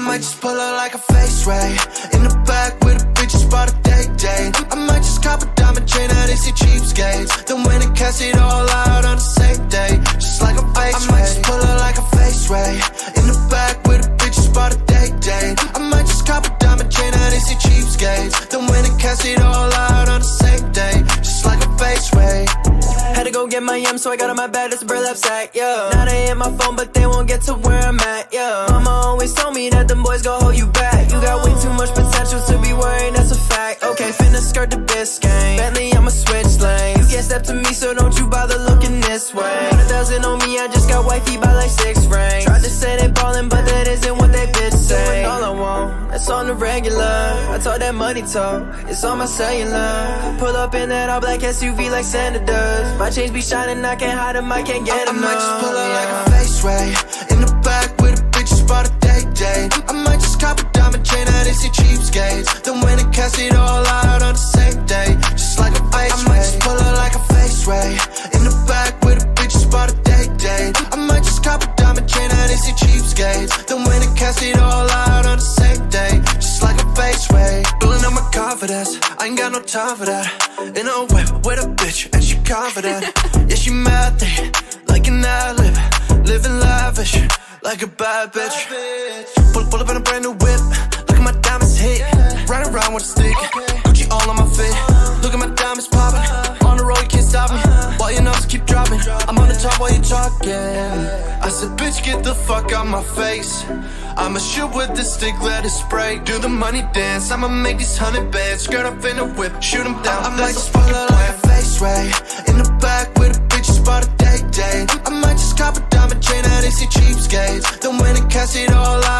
might just pull her like a face ray. In the back with a bitch just bought a day. I might just cop a diamond chain out of these cheapskates. Then when it cash it all out on the same day, just like a face ray. I might just pull her like a face ray. In the back with a bitch just bought a day. I might just cop a diamond chain out of these cheapskates. Then when it cash it all out on the same day, just like a face ray. Had to go get my M, so I got on my bed, it's a burlap sack, yeah. Now they in my phone, but they won't get to where I'm at, yeah. Mama always told me that them boys gon' hold you back. You got way too much potential to be worrying, that's a fact, okay. Finna skirt the Biscayne, Bentley, I'ma switch lanes. You can't step to me, so don't you bother looking this way. 100,000 on me, I just got wifey by like 6 rings. Tried to say they ballin', but that isn't what they bitch say. All I want, that's on the regular. I talk that money talk, it's on my cellular. Pull up in that all black SUV like Santa does. My chains be shining, I can't hide them, I can't get them. I might just pull her like a face ray. In the back with a bitch just bought a day. I might just cop a diamond chain out of these cheapskates. Then when it cash it all out on the same day, just like a face ray. I might just pull her like a face ray. In the back with a bitch just bought a day. I might just cop a diamond chain out of these cheapskates. Then when it cash it all out on the same day, just like a face ray. Building up my confidence, I ain't got no time for that. In a whip with a bitch and she confident. Yeah, she mad thing, like an ad-lib. Living lavish, like a bad bitch. Pull up in a brand new whip. Look at my diamonds hit. Ride around with a stick. Gucci all on my fit. Look at my diamonds popping. On the road, you can't stop me. While your numbers keep dropping, I'm on the top while you're talking. I said, bitch, get the fuck out my face. I'ma shoot with the stick, let it spray. Do the money dance, I'ma make these 100 bands. Skirt up in a whip, shoot them down. I might just pull up like a face ray. In the back with a bitch just bought a day. I might just cop a diamond chain out of these cheapskates. Then when it cash it all out,